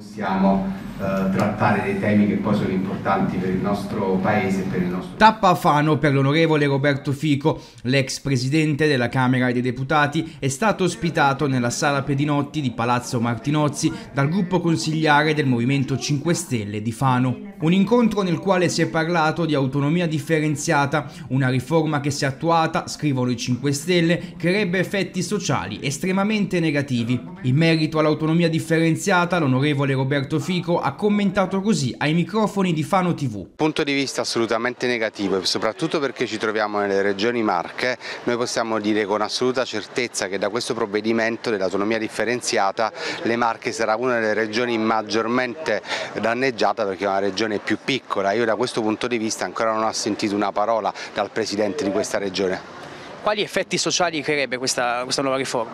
possiamo trattare dei temi che poi sono importanti per il nostro paese e per il nostro... Tappa a Fano per l'onorevole Roberto Fico. L'ex presidente della Camera dei Deputati è stato ospitato nella sala Pedinotti di Palazzo Martinozzi dal gruppo consigliare del Movimento 5 Stelle di Fano. Un incontro nel quale si è parlato di autonomia differenziata, una riforma che se attuata, scrivono i 5 Stelle, creerebbe effetti sociali estremamente negativi. In merito all'autonomia differenziata, l'onorevole Roberto Fico ha commentato così ai microfoni di Fano TV. Punto di vista assolutamente negativo, soprattutto perché ci troviamo nelle regioni Marche. Noi possiamo dire con assoluta certezza che da questo provvedimento dell'autonomia differenziata le Marche sarà una delle regioni maggiormente danneggiate, perché è una regione più piccola. Io da questo punto di vista ancora non ho sentito una parola dal presidente di questa regione. Quali effetti sociali creerebbe questa nuova riforma?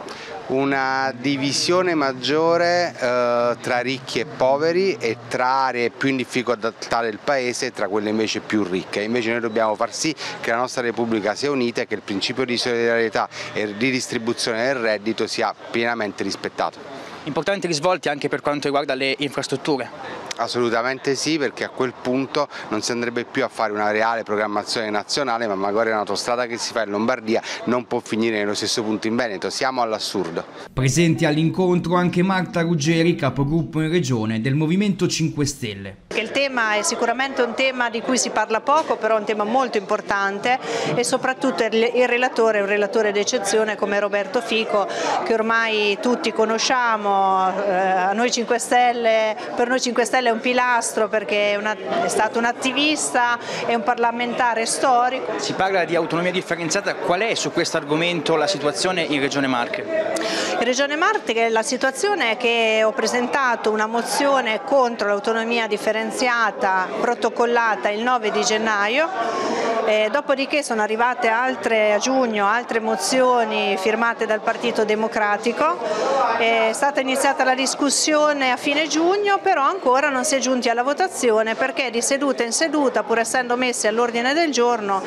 Una divisione maggiore tra ricchi e poveri, e tra aree più in difficoltà del paese e tra quelle invece più ricche. Invece noi dobbiamo far sì che la nostra Repubblica sia unita e che il principio di solidarietà e di distribuzione del reddito sia pienamente rispettato. Importanti risvolti anche per quanto riguarda le infrastrutture. Assolutamente sì, perché a quel punto non si andrebbe più a fare una reale programmazione nazionale, ma magari un'autostrada che si fa in Lombardia non può finire nello stesso punto in Veneto, siamo all'assurdo. Presenti all'incontro anche Marta Ruggeri, capogruppo in regione del Movimento 5 Stelle. Il tema è sicuramente un tema di cui si parla poco, però è un tema molto importante, e soprattutto il relatore è un relatore d'eccezione come Roberto Fico, che ormai tutti conosciamo. Per noi 5 Stelle è un pilastro, perché è stato un attivista, è un parlamentare storico. Si parla di autonomia differenziata. Qual è su questo argomento la situazione in Regione Marche? In Regione Marche la situazione è che ho presentato una mozione contro l'autonomia differenziata protocollata il 9 di gennaio, dopodiché sono arrivate a giugno altre mozioni firmate dal Partito Democratico. È stata iniziata la discussione a fine giugno, però ancora non si è giunti alla votazione, perché di seduta in seduta, pur essendo messi all'ordine del giorno,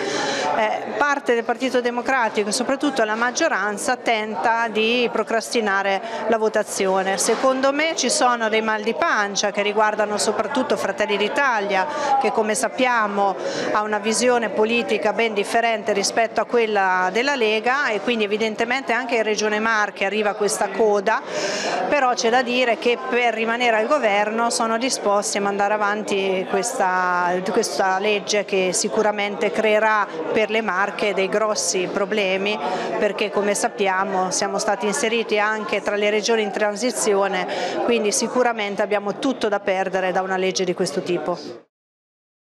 parte del Partito Democratico e soprattutto la maggioranza tenta di procrastinare la votazione. Secondo me ci sono dei mal di pancia che riguardano soprattutto Fratelli d'Italia, che come sappiamo ha una visione politica ben differente rispetto a quella della Lega, e quindi evidentemente anche in Regione Marche arriva questa coda. Però c'è da dire che per rimanere al governo sono disposti a mandare avanti questa legge, che sicuramente creerà per le Marche dei grossi problemi, perché come sappiamo siamo stati inseriti anche tra le regioni in transizione, quindi sicuramente abbiamo tutto da perdere da una legge di questo tipo.